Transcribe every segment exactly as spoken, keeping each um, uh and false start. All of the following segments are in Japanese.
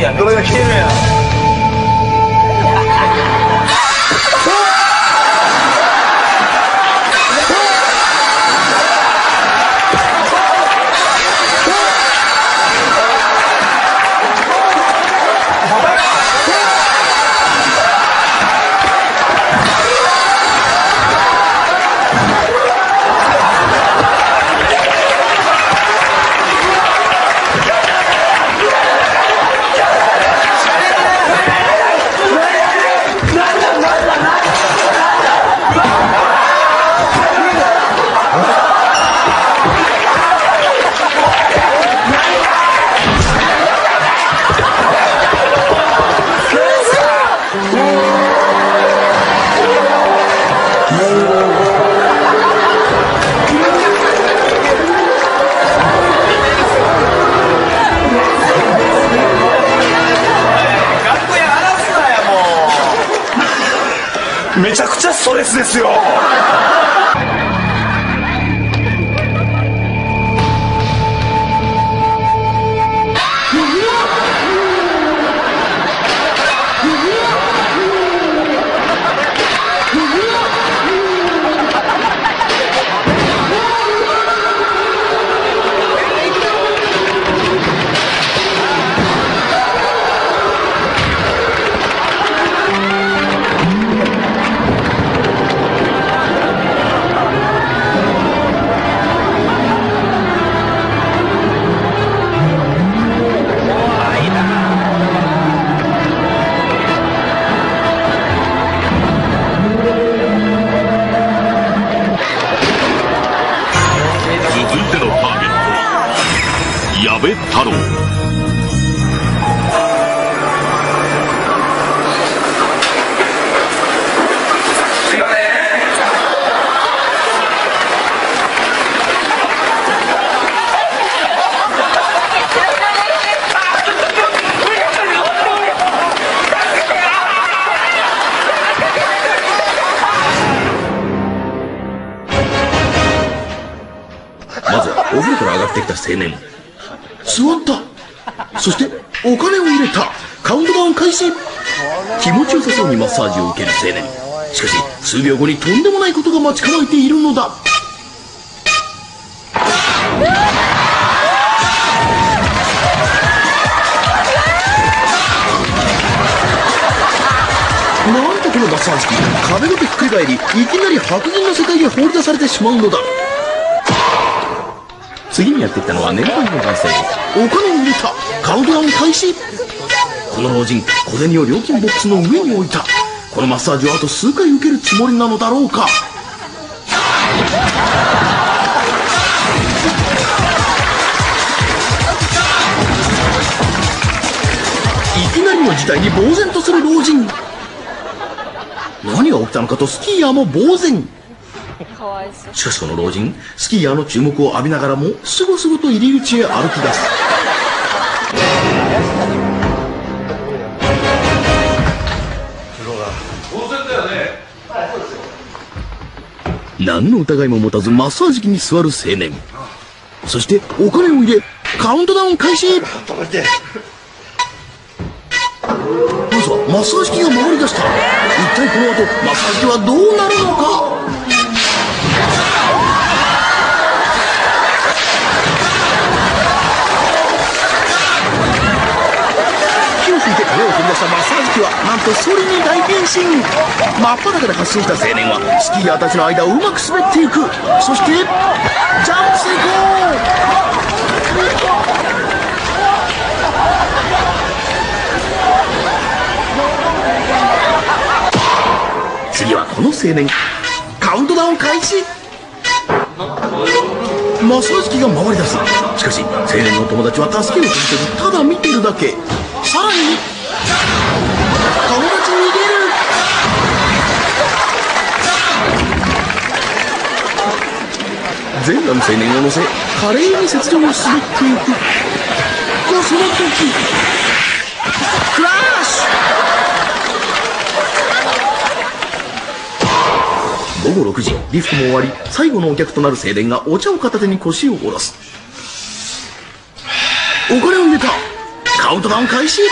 いや、めっちゃ来てるやん。めちゃくちゃストレスですよ。太郎すいません。まずはお風呂から上がってきた青年。座った。そしてお金を入れた。カウントダウン開始。気持ちよさそうにマッサージを受ける青年。しかし数秒後にとんでもないことが待ち構えているのだ。なんとこのマッサージ機、壁ごとひっくり返り、いきなり白銀の世界へ放り出されてしまうのだ。次にやってきたのは年配の男性。お金を入れた。カウントダウン開始。この老人、小銭を料金ボックスの上に置いた。このマッサージをあと数回受けるつもりなのだろうか。いきなりの事態に呆然とする老人。何が起きたのかとスキーヤーも呆然。しかしこの老人、スキーヤーの注目を浴びながらもすごすごと入り口へ歩き出す。何の疑いも持たずマッサージ機に座る青年。そしてお金を入れ、カウントダウン開始。まずはマッサージ機が回り出した。一体この後マッサージ機はどうなるのか。マッサージ機はなんとソリに大変身。真っ裸で発進した青年はスキーヤーたちの間をうまく滑っていく。そしてジャンプ成功。次はこの青年、カウントダウン開始。マッサージ機が回り出す。しかし青年の友達は助けを続けず、ただ見てるだけ。さらに友達に入れる。全裸の青年を乗せ、華麗に雪上を滑っていく。とその時、クラッシュ。午後ろくじ、リフトも終わり、最後のお客となる青年がお茶を片手に腰を下ろす。お金を入れた。カウントダウン開始。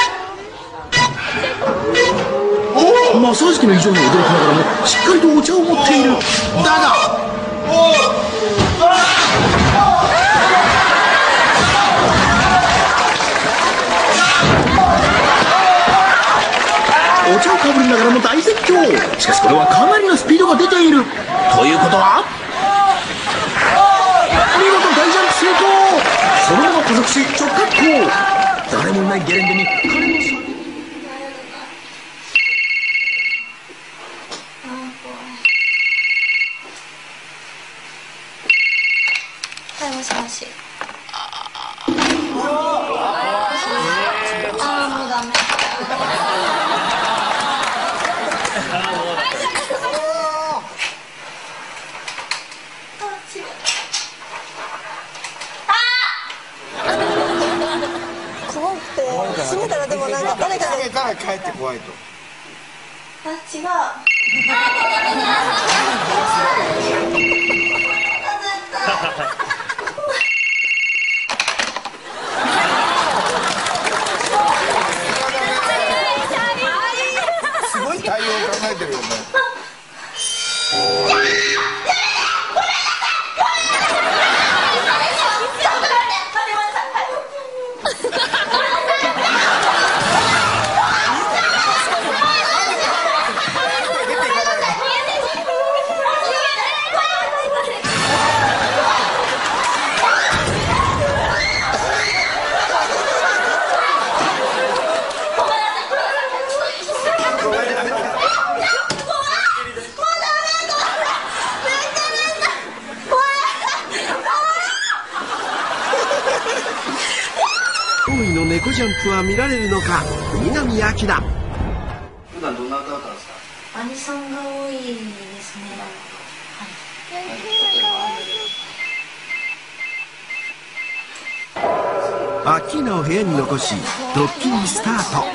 マッサージ機の異常に驚きながらもしっかりとお茶を持っている。だがお茶をかぶりながらも大絶叫。しかしこれはかなりのスピードが出ているということは見事大ジャンプ成功。そのまま加速し直滑降。誰もいないゲレンデに彼の先はい、もしもし。あー、もうダメ。怖くて閉めたらでもなんか誰かが帰って怖いと。あ、違う。驚異の猫ジャンプは見られるのか。南明。普段どんな歌歌うんですか？アニソンが多いですね。はい。アッキーナを部屋に残しドッキリスタート。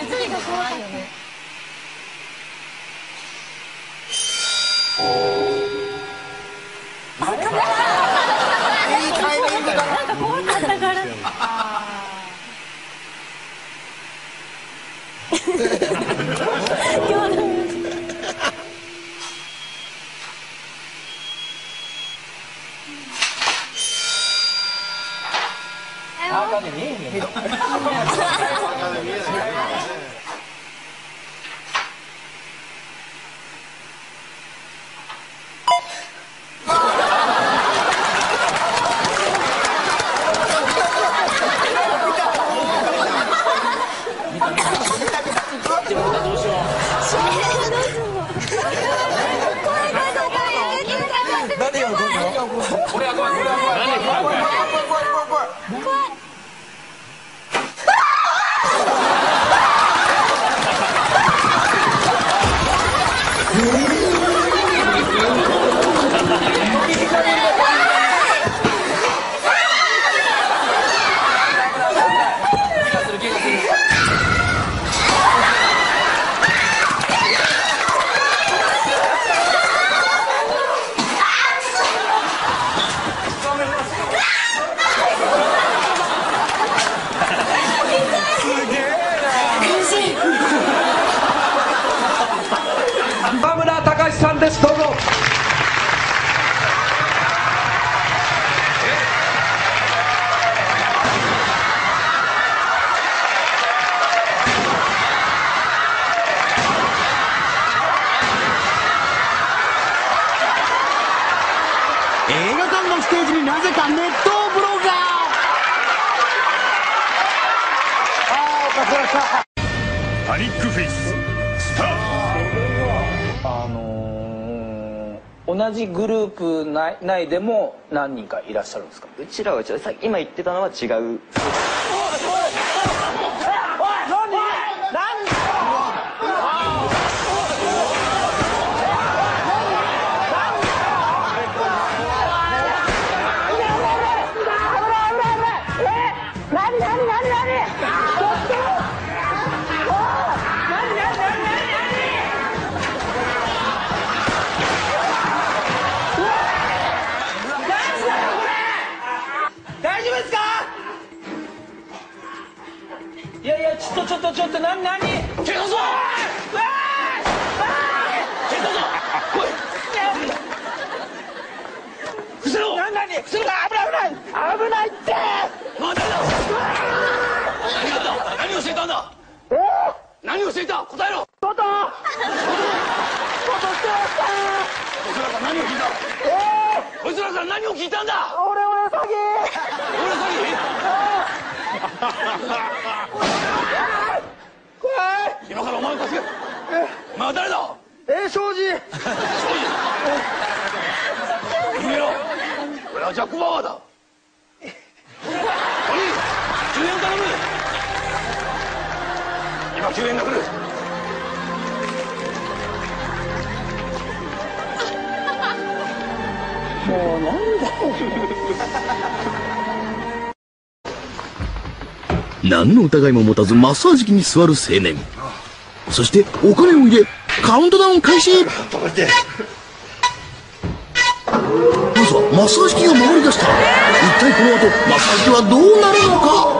パニックフェイススタート。あのー、同じグループ内、内でも何人かいらっしゃるんですか？うちらはうちらさ今言ってたのは違う。ちょっとちょっとちょっと何何？しろ、何何、後ろだ、危ない危ない危ないって、何だ、何だ、何をしていたんだ、えー、何をしていた、答えろ、外外してました、こいつらから何を聞いた、えー、こいつらから何を聞いたんだ、俺俺詐欺、俺詐欺、今からお前を助ける。お前は誰だ？え、庄司。庄司。決めろ。俺はジャック・バウアーだ。お兄、救援頼む。今救援が来る。もうなんだ。何の疑いも持たずマッサージ機に座る青年。そしてお金を入れカウントダウン開始。まずはマッサージ機が回り出した。一体この後マッサージ機はどうなるのか。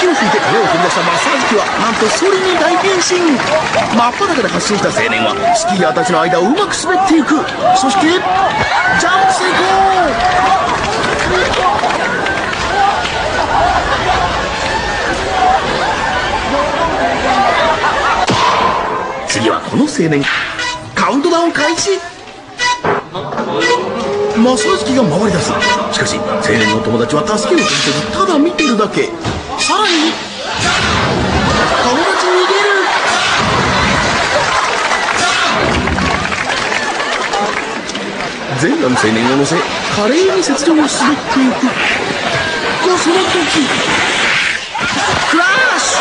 火を吹いて声を取り出したマッサージ機はなんとソリに大変身。真っ裸で発進した青年はスキーヤーたちの間をうまく滑っていく。そしてジャンプ成功。次はこの青年。カウントダウン開始。マッサージ機が回り出す。しかし青年の友達は助けを求めずただ見てるだけ。さらに友達に入れる。全裸の青年を乗せ華麗に雪上を滑っていく。とその時クラッシ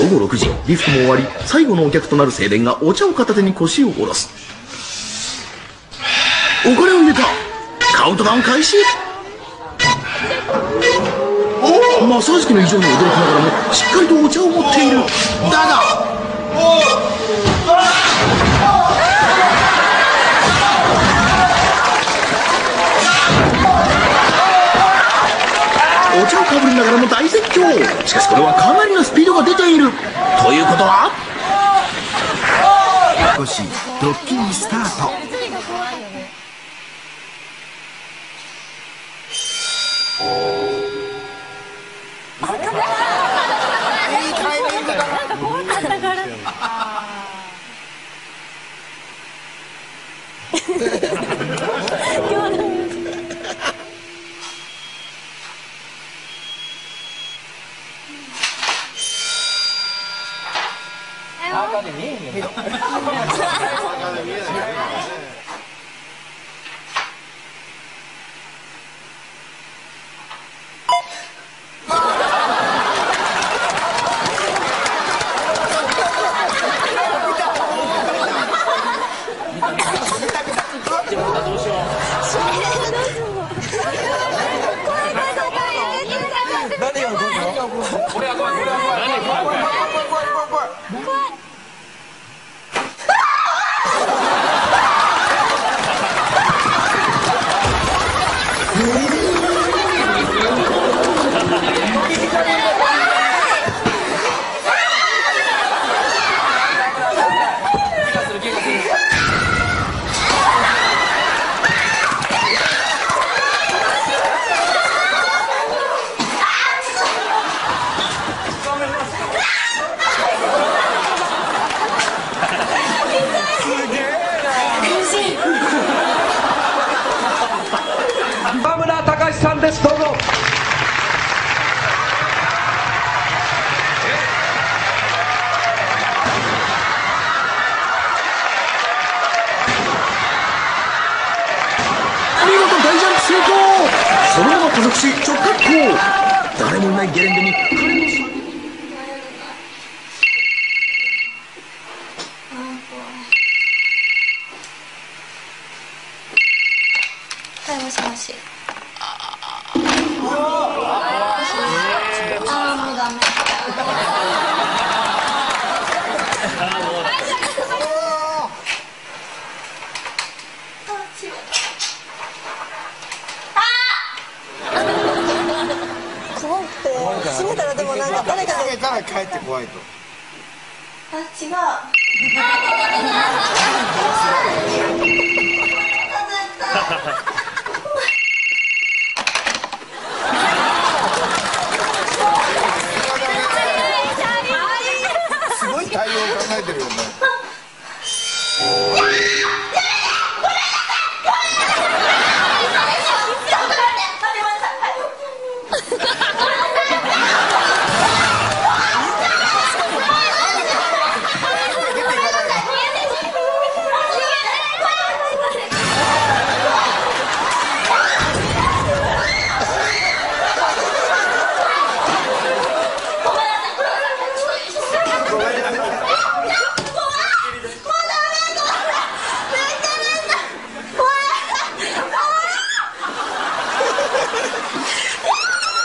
ュ。午後ろくじ、リフトも終わり、最後のお客となる青年がお茶を片手に腰を下ろす。お金を入れた。カウントダウン開始。マッサージ機の異常に驚きながらもしっかりとお茶を持っている。だがお茶をかぶりながらも大絶叫。しかしこれはかなりのスピードが出ている。ということは少しドッキリスタート。誰もいないゲレンデに彼の姿。はい、もしもし。って閉めたらでもなんか誰かが開けたら帰って怖いと。あ、違う。あ、ごめんなさい。考えてるよね。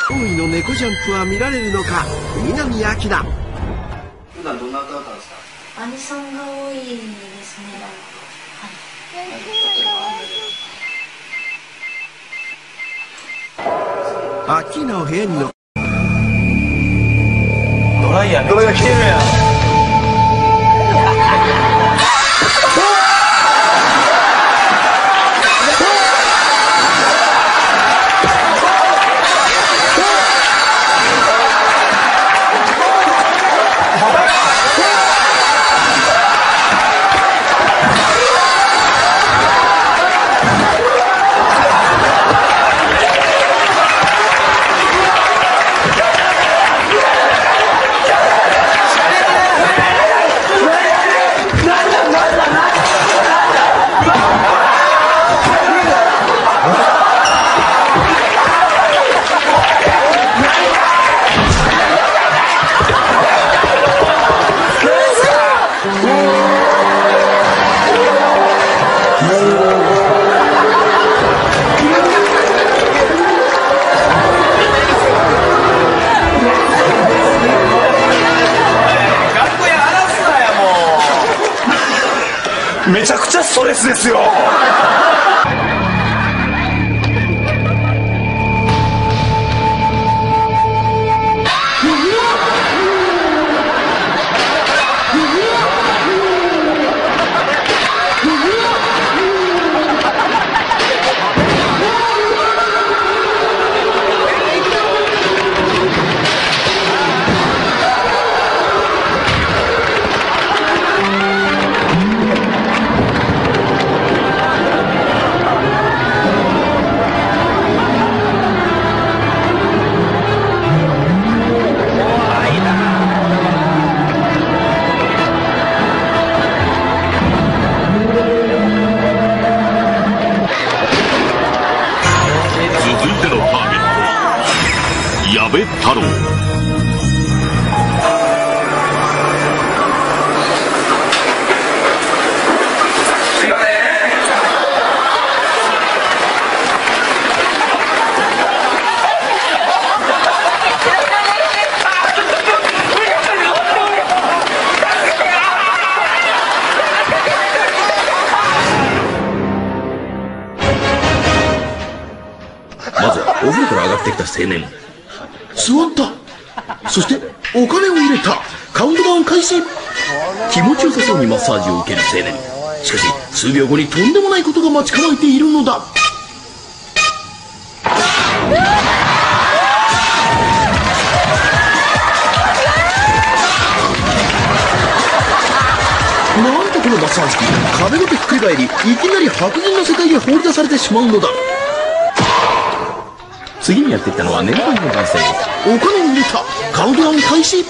驚異の猫ジャンプは見られるのか。南明。普段どんな歌だったんですか？アニソンが多いですね。はい。アキーナを部屋にの。ドライヤー。ドライヤー来てるやん。めちゃくちゃストレスですよ。太郎。まずはお風呂から上がってきた青年。座った。そしてお金を入れた。カウントダウン開始。気持ちよさそうにマッサージを受ける青年。しかし数秒後にとんでもないことが待ち構えているのだ。なんとこのマッサージ機、壁ごとひっくり返り、いきなり白人の世界へ放り出されてしまうのだ。次にやってきたのは年配の男性。お金を入れた。カウントダウン開始。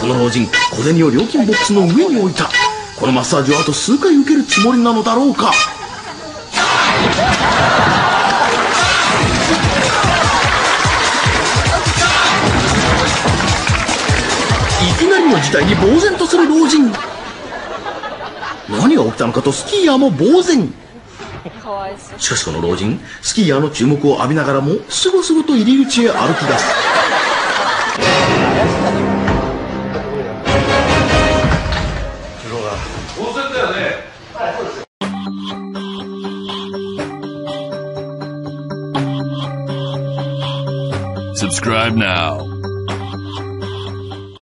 この老人、小銭を料金ボックスの上に置いた。このマッサージをあと数回受けるつもりなのだろうか。いきなりの事態に呆然とする老人。何が起きたのかとスキーヤーも呆然。しかしこの老人、スキーヤーの注目を浴びながらもすごすごと入り口へ歩き出す。subscribe now.